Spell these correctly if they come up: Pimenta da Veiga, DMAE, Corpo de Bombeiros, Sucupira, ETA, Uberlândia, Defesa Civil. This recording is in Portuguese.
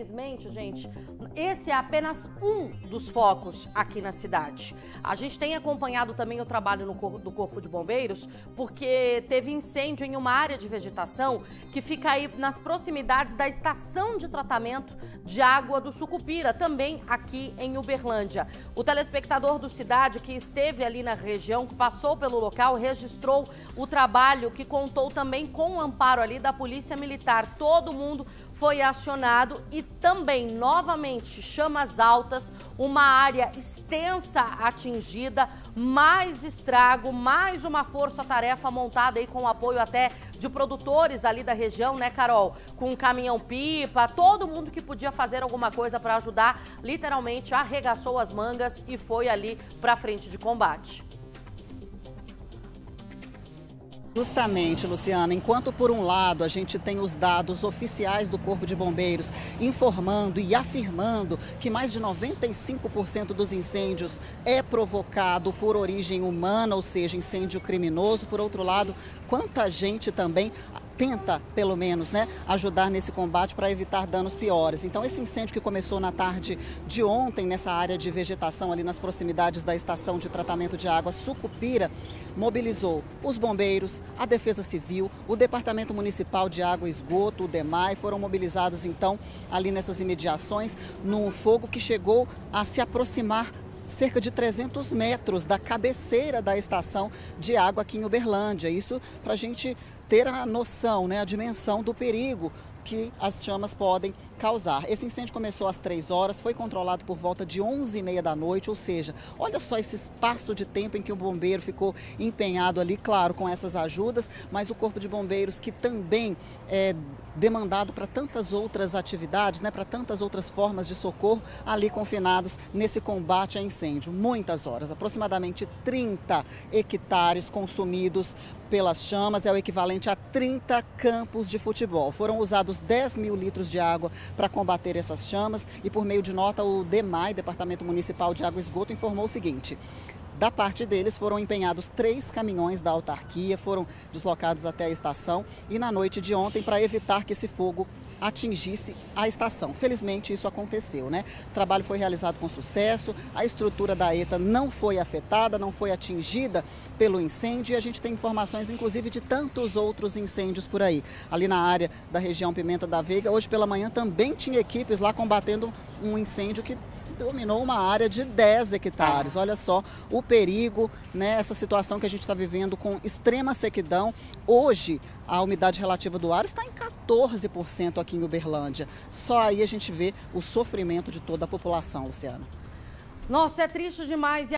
infelizmente, gente, esse é apenas um dos focos aqui na cidade. A gente tem acompanhado também o trabalho do Corpo de Bombeiros, porque teve incêndio em uma área de vegetação que fica aí nas proximidades da estação de tratamento de água do Sucupira, também aqui em Uberlândia. O telespectador do Cidade, que esteve ali na região, que passou pelo local, registrou o trabalho, que contou também com o amparo ali da Polícia Militar. Todo mundo foi acionado e também, novamente, chamas altas, uma área extensa atingida, mais estrago, mais uma força-tarefa montada aí com o apoio até de produtores ali da região, né, Carol? Com caminhão-pipa, todo mundo que podia fazer alguma coisa para ajudar, literalmente arregaçou as mangas e foi ali para a frente de combate. Justamente, Luciana, enquanto por um lado a gente tem os dados oficiais do Corpo de Bombeiros informando e afirmando que mais de 95% dos incêndios é provocado por origem humana, ou seja, incêndio criminoso, por outro lado, quanta gente também tenta, pelo menos, né, ajudar nesse combate para evitar danos piores. Então, esse incêndio que começou na tarde de ontem, nessa área de vegetação, ali nas proximidades da estação de tratamento de água Sucupira, mobilizou os bombeiros, a Defesa Civil, o Departamento Municipal de Água e Esgoto, o DMAE, foram mobilizados, então, ali nessas imediações, num fogo que chegou a se aproximar cerca de 300 metros da cabeceira da estação de água aqui em Uberlândia. Isso para a gente ter a noção, né, a dimensão do perigo que as chamas podem causar. Esse incêndio começou às 3 horas, foi controlado por volta de 11h30 da noite, ou seja, olha só esse espaço de tempo em que o bombeiro ficou empenhado ali, claro, com essas ajudas, mas o Corpo de Bombeiros, que também é demandado para tantas outras atividades, né, para tantas outras formas de socorro, ali confinados nesse combate a incêndio. Muitas horas, aproximadamente 30 hectares consumidos pelas chamas, é o equivalente a 30 campos de futebol. Foram usados 10 mil litros de água para combater essas chamas e, por meio de nota, o DEMAI, Departamento Municipal de Água e Esgoto, informou o seguinte: da parte deles foram empenhados 3 caminhões da autarquia, foram deslocados até a estação e na noite de ontem para evitar que esse fogo atingisse a estação. Felizmente isso aconteceu, né? O trabalho foi realizado com sucesso, a estrutura da ETA não foi afetada, não foi atingida pelo incêndio, e a gente tem informações inclusive de tantos outros incêndios por aí. Ali na área da região Pimenta da Veiga, hoje pela manhã também tinha equipes lá combatendo um incêndio que dominou uma área de 10 hectares. Olha só o perigo, né? Essa situação que a gente está vivendo com extrema sequidão. Hoje, a umidade relativa do ar está em 14% aqui em Uberlândia. Só aí a gente vê o sofrimento de toda a população, Luciana. Nossa, é triste demais.